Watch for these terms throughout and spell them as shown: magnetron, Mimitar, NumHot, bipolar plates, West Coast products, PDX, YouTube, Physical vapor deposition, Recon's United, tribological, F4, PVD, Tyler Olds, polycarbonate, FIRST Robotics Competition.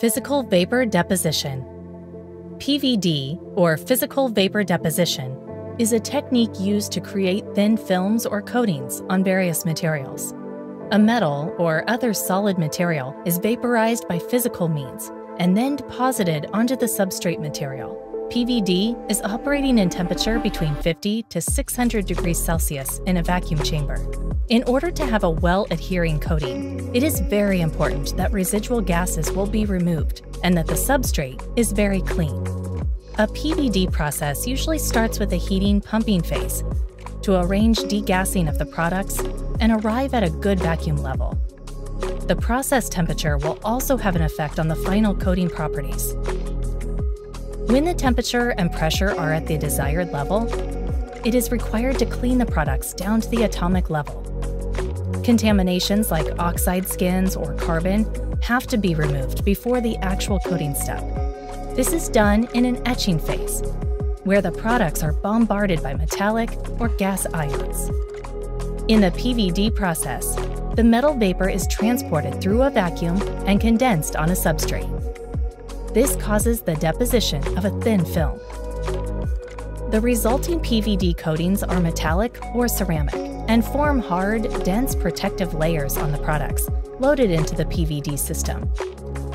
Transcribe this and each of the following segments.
Physical vapor deposition. PVD, or physical vapor deposition, is a technique used to create thin films or coatings on various materials. A metal or other solid material is vaporized by physical means and then deposited onto the substrate material. PVD is operating in temperature between 50 to 600 degrees Celsius in a vacuum chamber. In order to have a well-adhering coating, it is very important that residual gases will be removed and that the substrate is very clean. A PVD process usually starts with a heating pumping phase to arrange degassing of the products and arrive at a good vacuum level. The process temperature will also have an effect on the final coating properties. When the temperature and pressure are at the desired level, it is required to clean the products down to the atomic level. Contaminations like oxide skins or carbon have to be removed before the actual coating step. This is done in an etching phase, where the products are bombarded by metallic or gas ions. In the PVD process, the metal vapor is transported through a vacuum and condensed on a substrate. This causes the deposition of a thin film. The resulting PVD coatings are metallic or ceramic and form hard, dense protective layers on the products loaded into the PVD system.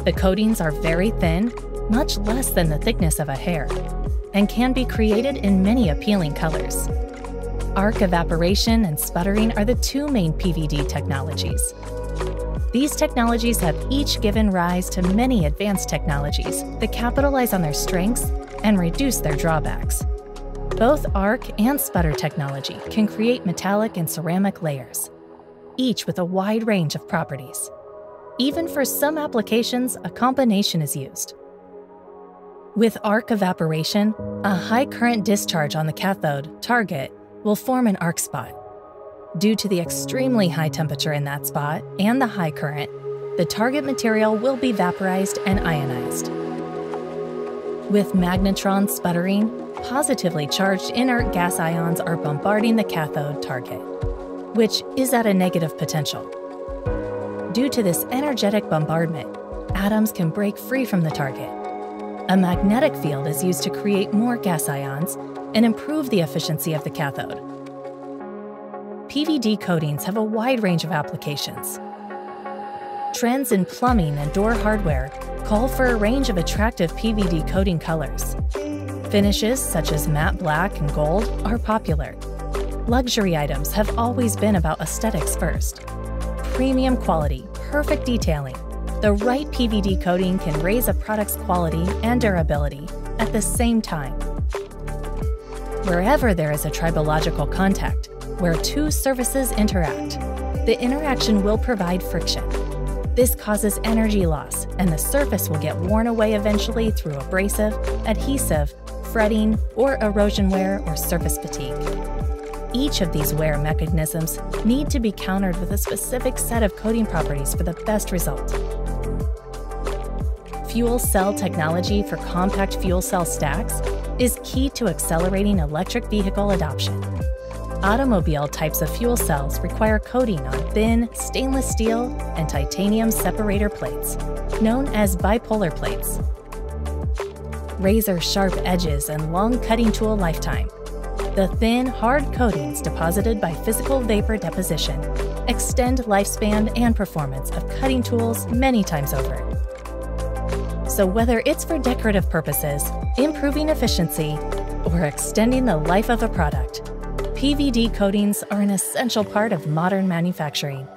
The coatings are very thin, much less than the thickness of a hair, and can be created in many appealing colors. Arc evaporation and sputtering are the two main PVD technologies. These technologies have each given rise to many advanced technologies that capitalize on their strengths and reduce their drawbacks. Both arc and sputter technology can create metallic and ceramic layers, each with a wide range of properties. Even for some applications, a combination is used. With arc evaporation, a high current discharge on the cathode, target, will form an arc spot. Due to the extremely high temperature in that spot and the high current, the target material will be vaporized and ionized. With magnetron sputtering, positively charged inert gas ions are bombarding the cathode target, which is at a negative potential. Due to this energetic bombardment, atoms can break free from the target. A magnetic field is used to create more gas ions and improve the efficiency of the cathode. PVD coatings have a wide range of applications. Trends in plumbing and door hardware call for a range of attractive PVD coating colors. Finishes such as matte black and gold are popular. Luxury items have always been about aesthetics first. Premium quality, perfect detailing. The right PVD coating can raise a product's quality and durability at the same time. Wherever there is a tribological contact, where two surfaces interact, the interaction will provide friction. This causes energy loss, and the surface will get worn away eventually through abrasive, adhesive, fretting, or erosion wear or surface fatigue. Each of these wear mechanisms need to be countered with a specific set of coating properties for the best result. Fuel cell technology for compact fuel cell stacks is key to accelerating electric vehicle adoption. Automobile types of fuel cells require coating on thin stainless steel and titanium separator plates, known as bipolar plates. Razor-sharp edges and long cutting tool lifetime. The thin, hard coatings deposited by physical vapor deposition extend lifespan and performance of cutting tools many times over. So whether it's for decorative purposes, improving efficiency, or extending the life of a product, PVD coatings are an essential part of modern manufacturing.